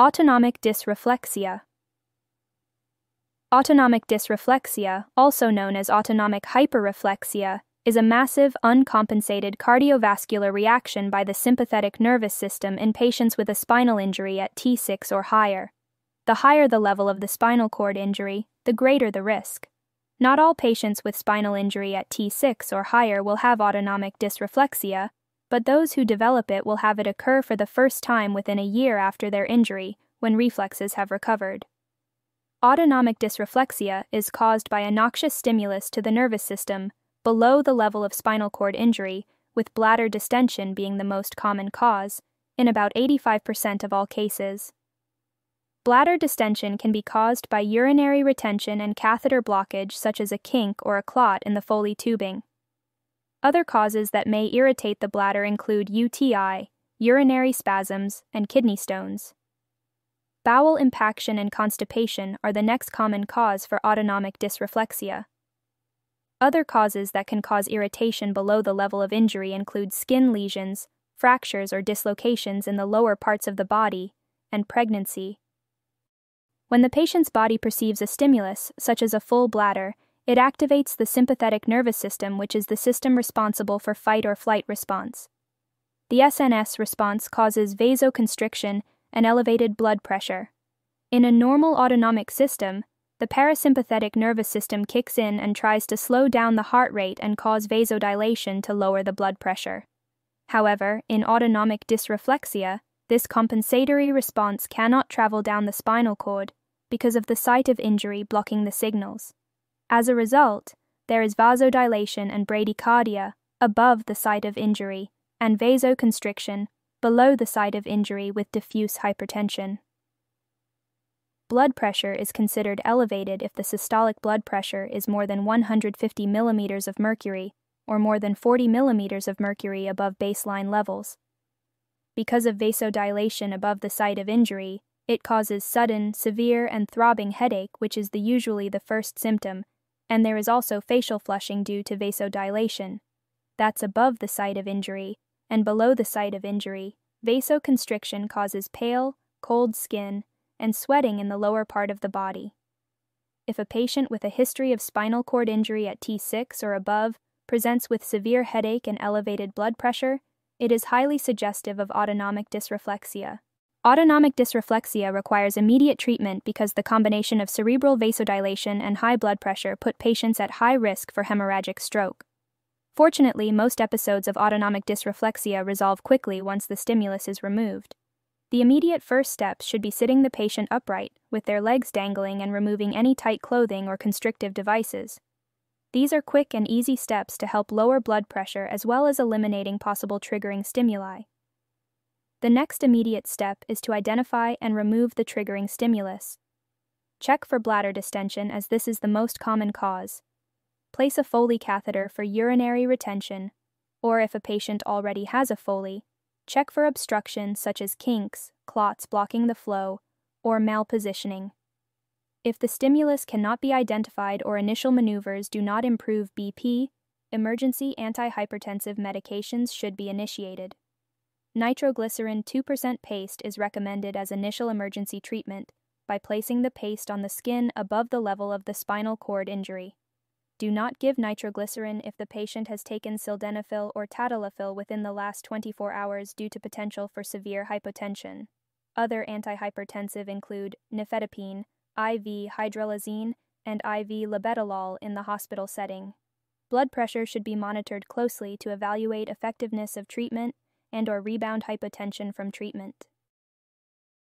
Autonomic dysreflexia. Autonomic dysreflexia, also known as autonomic hyperreflexia, is a massive, uncompensated cardiovascular reaction by the sympathetic nervous system in patients with a spinal injury at T6 or higher. The higher the level of the spinal cord injury, the greater the risk. Not all patients with spinal injury at T6 or higher will have autonomic dysreflexia, but those who develop it will have it occur for the first time within a year after their injury, when reflexes have recovered. Autonomic dysreflexia is caused by a noxious stimulus to the nervous system below the level of spinal cord injury, with bladder distension being the most common cause, in about 85% of all cases. Bladder distension can be caused by urinary retention and catheter blockage such as a kink or a clot in the Foley tubing. Other causes that may irritate the bladder include UTI, urinary spasms, and kidney stones. Bowel impaction and constipation are the next common cause for autonomic dysreflexia. Other causes that can cause irritation below the level of injury include skin lesions, fractures or dislocations in the lower parts of the body, and pregnancy. When the patient's body perceives a stimulus, such as a full bladder, it activates the sympathetic nervous system, which is the system responsible for fight or flight response. The SNS response causes vasoconstriction and elevated blood pressure. In a normal autonomic system, the parasympathetic nervous system kicks in and tries to slow down the heart rate and cause vasodilation to lower the blood pressure. However, in autonomic dysreflexia, this compensatory response cannot travel down the spinal cord because of the site of injury blocking the signals. As a result, there is vasodilation and bradycardia above the site of injury and vasoconstriction below the site of injury with diffuse hypertension. Blood pressure is considered elevated if the systolic blood pressure is more than 150 millimeters of mercury or more than 40 millimeters of mercury above baseline levels. Because of vasodilation above the site of injury, it causes sudden, severe, and throbbing headache, which is usually the first symptom, and there is also facial flushing due to vasodilation. That's above the site of injury, and below the site of injury, vasoconstriction causes pale, cold skin, and sweating in the lower part of the body. If a patient with a history of spinal cord injury at T6 or above presents with severe headache and elevated blood pressure, it is highly suggestive of autonomic dysreflexia. Autonomic dysreflexia requires immediate treatment because the combination of cerebral vasodilation and high blood pressure put patients at high risk for hemorrhagic stroke. Fortunately, most episodes of autonomic dysreflexia resolve quickly once the stimulus is removed. The immediate first steps should be sitting the patient upright, with their legs dangling, and removing any tight clothing or constrictive devices. These are quick and easy steps to help lower blood pressure as well as eliminating possible triggering stimuli. The next immediate step is to identify and remove the triggering stimulus. Check for bladder distension, as this is the most common cause. Place a Foley catheter for urinary retention, or if a patient already has a Foley, check for obstruction such as kinks, clots blocking the flow, or malpositioning. If the stimulus cannot be identified or initial maneuvers do not improve BP, emergency antihypertensive medications should be initiated. Nitroglycerin 2% paste is recommended as initial emergency treatment by placing the paste on the skin above the level of the spinal cord injury. Do not give nitroglycerin if the patient has taken sildenafil or tadalafil within the last 24 hours due to potential for severe hypotension. Other antihypertensive include nifedipine, IV hydralazine, and IV labetalol in the hospital setting. Blood pressure should be monitored closely to evaluate effectiveness of treatment and/or rebound hypotension from treatment.